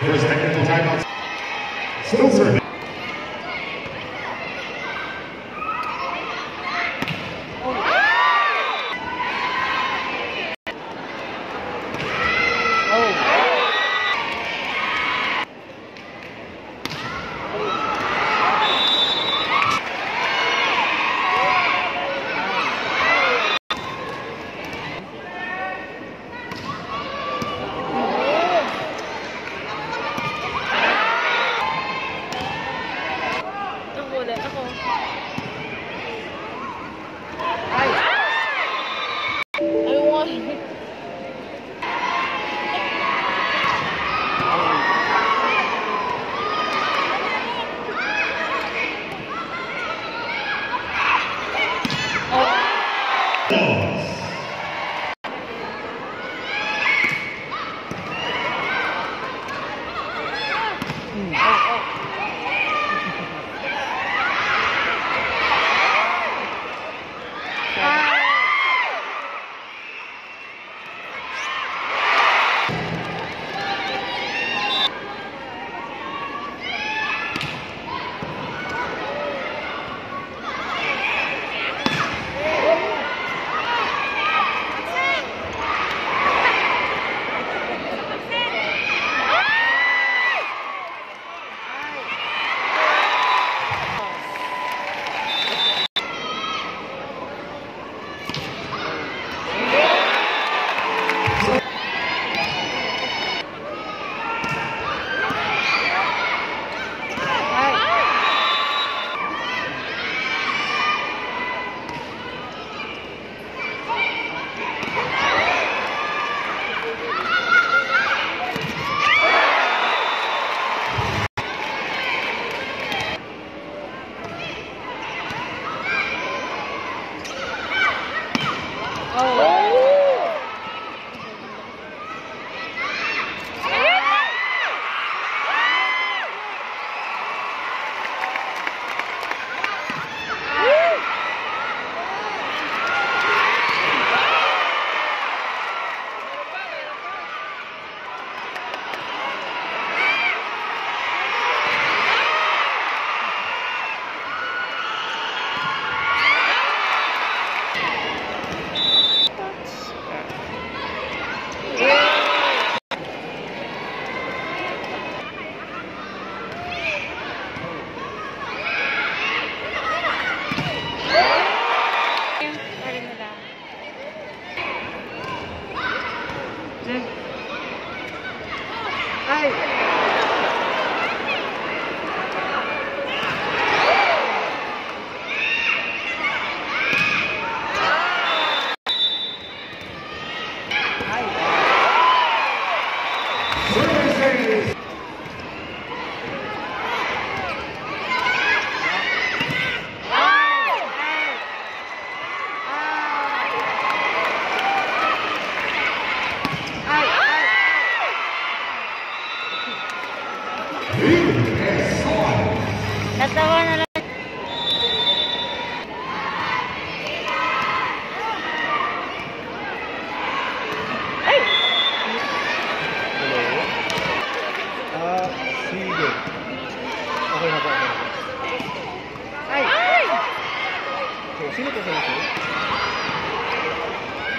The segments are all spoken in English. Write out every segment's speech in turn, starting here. First technical timeout. Still serving.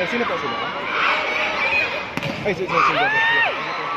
Sino pasó, ¿no? Ay, sí, sí, sí, sí, sí, sí, sí, sí.